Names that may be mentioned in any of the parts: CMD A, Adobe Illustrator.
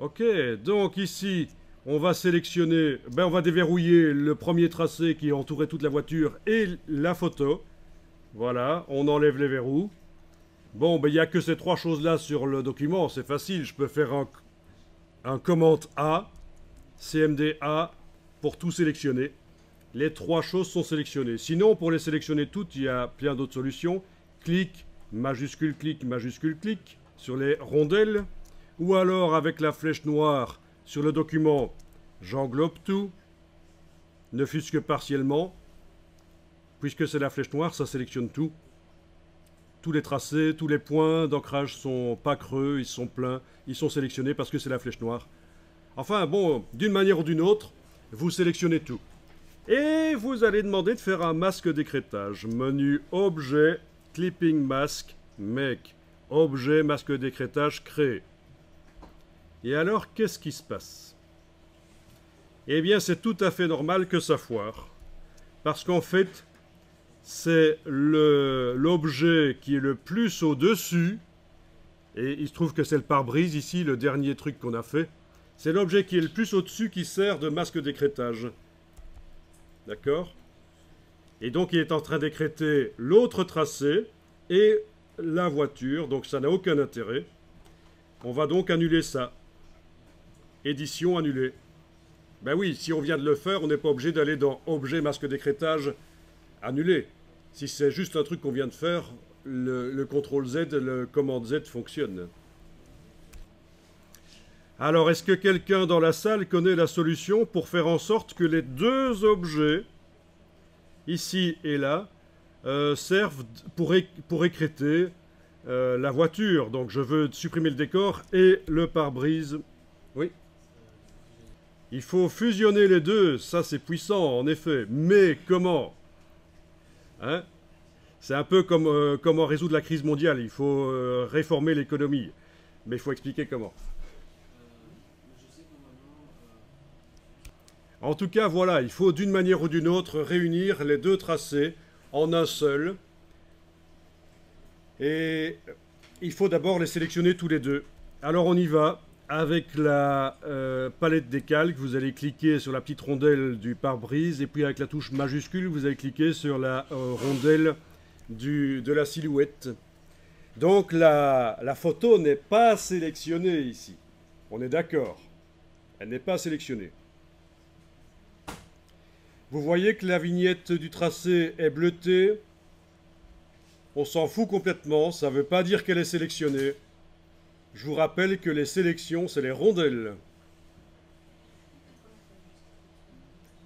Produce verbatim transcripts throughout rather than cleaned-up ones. Ok, donc ici, on va sélectionner, ben on va déverrouiller le premier tracé qui entourait toute la voiture et la photo. Voilà, on enlève les verrous. Bon, ben il n'y a que ces trois choses-là sur le document, c'est facile, je peux faire un, un command A, C M D A, pour tout sélectionner. Les trois choses sont sélectionnées. Sinon, pour les sélectionner toutes, il y a plein d'autres solutions. Clic, majuscule, clic, majuscule, clic, sur les rondelles. Ou alors, avec la flèche noire sur le document, j'englobe tout, ne fût-ce que partiellement. Puisque c'est la flèche noire, ça sélectionne tout. Tous les tracés, tous les points d'ancrage sont pas creux, ils sont pleins, ils sont sélectionnés parce que c'est la flèche noire. Enfin, bon, d'une manière ou d'une autre, vous sélectionnez tout. Et vous allez demander de faire un masque d'écrêtage. Menu Objet, Clipping Mask, Make. Objet, masque d'écrêtage, Créer. Et alors, qu'est-ce qui se passe? Eh bien, c'est tout à fait normal que ça foire. Parce qu'en fait, c'est l'objet qui est le plus au-dessus. Et il se trouve que c'est le pare-brise ici, le dernier truc qu'on a fait. C'est l'objet qui est le plus au-dessus qui sert de masque d'écrêtage. D'accord? Et donc il est en train d'écrêter l'autre tracé et la voiture, donc ça n'a aucun intérêt. On va donc annuler ça. Édition annulée. Ben oui, si on vient de le faire, on n'est pas obligé d'aller dans objet masque d'écrêtage annulé. Si c'est juste un truc qu'on vient de faire, le, le contrôle Z, le commande Z fonctionne. Alors, est-ce que quelqu'un dans la salle connaît la solution pour faire en sorte que les deux objets, ici et là, euh, servent pour, pour écrêter euh, la voiture? Donc, je veux supprimer le décor et le pare-brise. Oui. Il faut fusionner les deux. Ça, c'est puissant, en effet. Mais comment? Hein? C'est un peu comme euh, comment résoudre la crise mondiale. Il faut euh, réformer l'économie. Mais il faut expliquer comment. En tout cas, voilà, il faut d'une manière ou d'une autre réunir les deux tracés en un seul. Et il faut d'abord les sélectionner tous les deux. Alors on y va avec la euh, palette des calques. Vous allez cliquer sur la petite rondelle du pare-brise. Et puis avec la touche majuscule, vous allez cliquer sur la euh, rondelle du, de la silhouette. Donc la, la photo n'est pas sélectionnée ici. On est d'accord. Elle n'est pas sélectionnée. Vous voyez que la vignette du tracé est bleutée. On s'en fout complètement, ça ne veut pas dire qu'elle est sélectionnée. Je vous rappelle que les sélections, c'est les rondelles.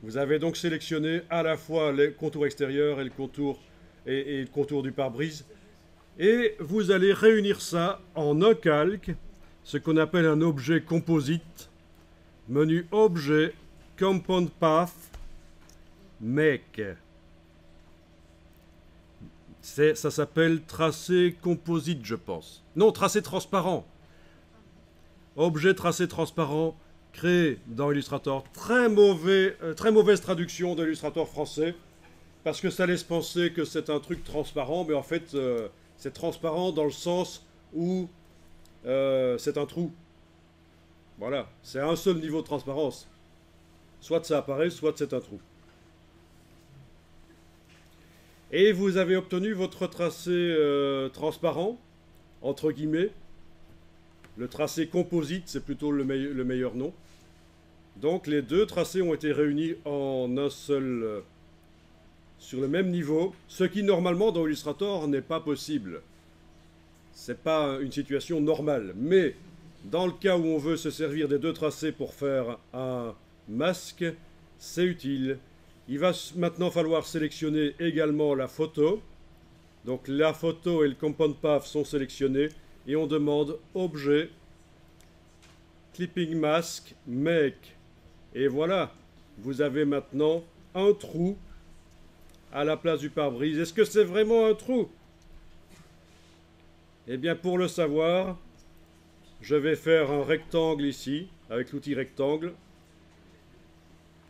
Vous avez donc sélectionné à la fois les contours extérieurs et le contour, et, et le contour du pare-brise. Et vous allez réunir ça en un calque, ce qu'on appelle un objet composite. Menu Objet, Compound Path. Make. Ça s'appelle tracé composite, je pense. Non, tracé transparent. Objet tracé transparent créé dans Illustrator. Très, mauvais, euh, très mauvaise traduction de Illustrator français. Parce que ça laisse penser que c'est un truc transparent. Mais en fait, euh, c'est transparent dans le sens où euh, c'est un trou. Voilà. C'est un seul niveau de transparence. Soit ça apparaît, soit c'est un trou. Et vous avez obtenu votre tracé euh, transparent, entre guillemets. Le tracé composite, c'est plutôt le, me le meilleur nom. Donc les deux tracés ont été réunis en un seul, euh, sur le même niveau. Ce qui normalement dans Illustrator n'est pas possible. C'est pas une situation normale. Mais dans le cas où on veut se servir des deux tracés pour faire un masque, c'est utile. Il va maintenant falloir sélectionner également la photo. Donc la photo et le compound path sont sélectionnés. Et on demande objet, clipping mask, make. Et voilà, vous avez maintenant un trou à la place du pare-brise. Est-ce que c'est vraiment un trou? Eh bien pour le savoir, je vais faire un rectangle ici, avec l'outil rectangle.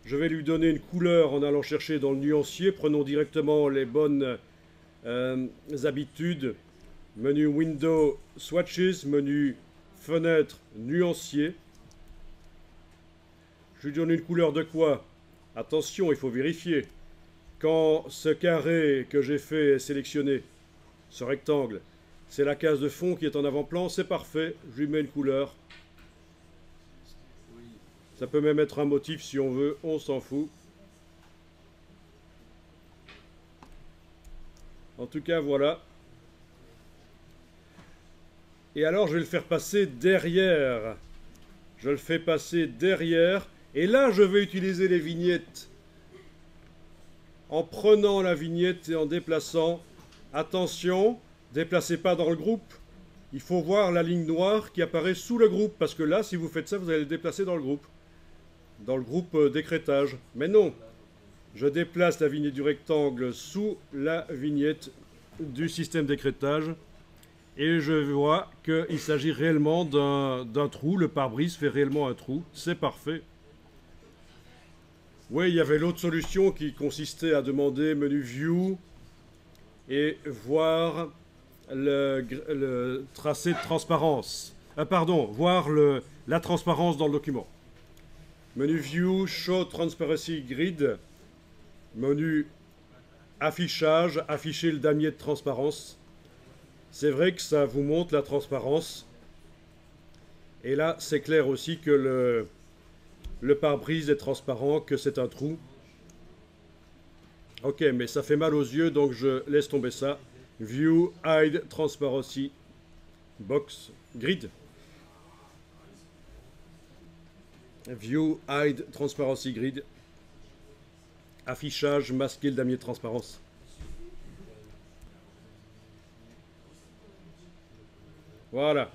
Je vais lui donner une couleur en allant chercher dans le nuancier. Prenons directement les bonnes euh, habitudes. Menu Window, Swatches, menu Fenêtre, Nuancier. je lui donne une couleur de quoi? Attention, il faut vérifier. Quand ce carré que j'ai fait est sélectionné, ce rectangle, c'est la case de fond qui est en avant-plan, c'est parfait, je lui mets une couleur. Ça peut même être un motif si on veut, on s'en fout. En tout cas, voilà. Et alors, je vais le faire passer derrière. Je le fais passer derrière. Et là, je vais utiliser les vignettes. En prenant la vignette et en déplaçant. Attention, déplacez pas dans le groupe. Il faut voir la ligne noire qui apparaît sous le groupe. Parce que là, si vous faites ça, vous allez le déplacer dans le groupe. Dans le groupe d'écrétage. Mais non! Je déplace la vignette du rectangle sous la vignette du système d'écrétage. Et je vois qu'il s'agit réellement d'un trou. Le pare-brise fait réellement un trou. C'est parfait. Oui, il y avait l'autre solution qui consistait à demander menu View et voir le, le tracé de transparence. Ah, pardon, voir le, la transparence dans le document. Menu View, Show Transparency Grid. Menu affichage, afficher le damier de transparence. C'est vrai que ça vous montre la transparence. Et là, c'est clair aussi que le, le pare-brise est transparent, que c'est un trou. Ok, mais ça fait mal aux yeux, donc je laisse tomber ça. View, Hide, Transparency, Box, Grid. View, Hide, Transparency, Grid. Affichage, masquer le damier de transparence. Voilà.